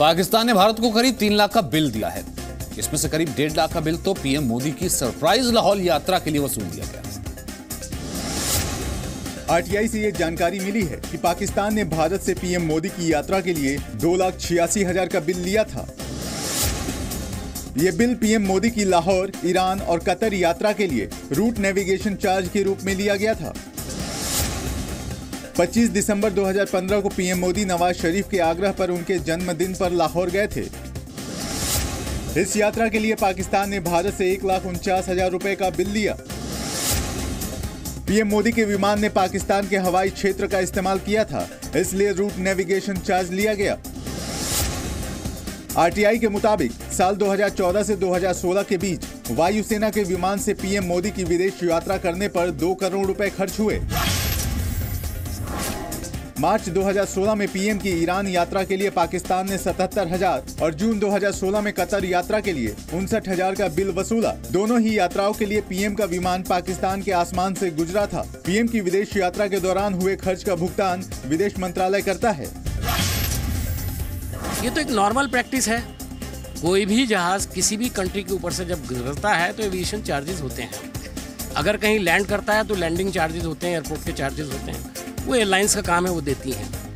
पाकिस्तान ने भारत को करीब 3 लाख का बिल दिया है। इसमें से करीब 1.5 लाख का बिल तो पीएम मोदी की सरप्राइज लाहौल यात्रा के लिए वसूल दिया गया। आरटीआई से ये जानकारी मिली है कि पाकिस्तान ने भारत से पीएम मोदी की यात्रा के लिए 2,86,000 का बिल लिया था। ये बिल पीएम मोदी की लाहौर, ईरान और कतर यात्रा के लिए रूट नेविगेशन चार्ज के रूप में लिया गया था। 25 दिसंबर 2015 को पीएम मोदी नवाज शरीफ के आग्रह पर उनके जन्मदिन पर लाहौर गए थे। इस यात्रा के लिए पाकिस्तान ने भारत से 1,49,000 रुपए का बिल लिया। पीएम मोदी के विमान ने पाकिस्तान के हवाई क्षेत्र का इस्तेमाल किया था, इसलिए रूट नेविगेशन चार्ज लिया गया। आरटीआई के मुताबिक साल 2014 से 2016 के बीच वायुसेना के विमान से पीएम मोदी की विदेश यात्रा करने पर 2 करोड़ रुपए खर्च हुए। मार्च 2016 में पीएम की ईरान यात्रा के लिए पाकिस्तान ने 77,000 और जून 2016 में कतर यात्रा के लिए 59,000 का बिल वसूला। दोनों ही यात्राओं के लिए पीएम का विमान पाकिस्तान के आसमान से गुजरा था। पीएम की विदेश यात्रा के दौरान हुए खर्च का भुगतान विदेश मंत्रालय करता है। ये तो एक नॉर्मल प्रैक्टिस है। कोई भी जहाज किसी भी कंट्री के ऊपर से जब गुजरता है तो एविएशन चार्जेस होते हैं। अगर कहीं लैंड करता है तो लैंडिंग चार्जेस होते हैं, एयरपोर्ट के चार्जेस होते हैं। वो एयरलाइंस का काम है, वो देती हैं।